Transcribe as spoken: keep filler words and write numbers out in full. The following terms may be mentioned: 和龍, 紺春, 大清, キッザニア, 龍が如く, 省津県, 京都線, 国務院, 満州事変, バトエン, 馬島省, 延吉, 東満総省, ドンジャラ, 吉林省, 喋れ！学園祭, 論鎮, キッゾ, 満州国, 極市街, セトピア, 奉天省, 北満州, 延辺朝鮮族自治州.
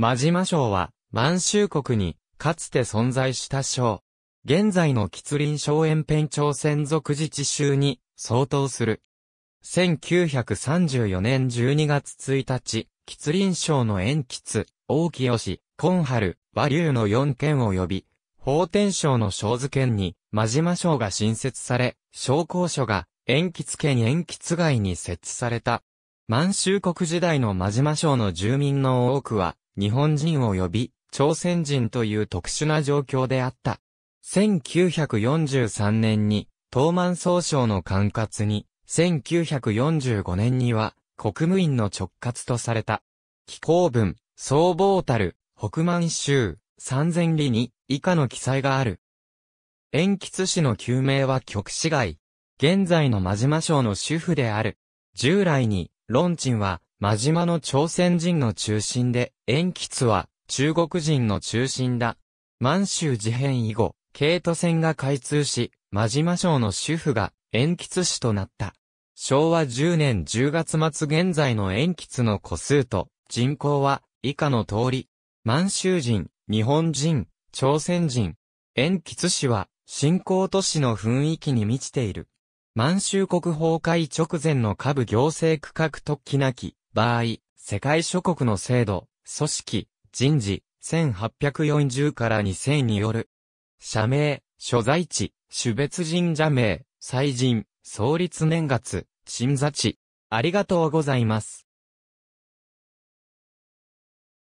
馬島省は、満州国に、かつて存在した省。現在の吉林省延辺朝鮮族自治州に、相当する。せんきゅうひゃくさんじゅうよねんじゅうにがつついたち、吉林省の延吉、大清、紺春、和龍のよんけん及び、奉天省の省津県に、馬島省が新設され、省考所が、延吉県延吉街に設置された。満州国時代の馬島省の住民の多くは、日本人及び、朝鮮人という特殊な状況であった。せんきゅうひゃくよんじゅうさんねんに、東満総省の管轄に、せんきゅうひゃくよんじゅうごねんには、国務院の直轄とされた。紀行文、宋傍たる、北満州、三千里に、以下の記載がある。延吉市の旧名は極市街。現在の馬島省の首府である。従来に、論鎮は、馬島の朝鮮人の中心で、延吉は、中国人の中心だ。満州事変以後、京都線が開通し、馬島省の首府が、延吉市となった。しょうわじゅうねんじゅうがつまつ現在の延吉の戸数と、人口は、以下の通り。満州人、日本人、朝鮮人。延吉市は、新興都市の雰囲気に満ちている。満州国崩壊直前の下部行政区画特記なき場合、世界諸国の制度、組織、人事、せんはっぴゃくよんじゅうからにせんによる。社名、所在地、種別神社名、祭神、創立年月、鎮座地。ありがとうございます。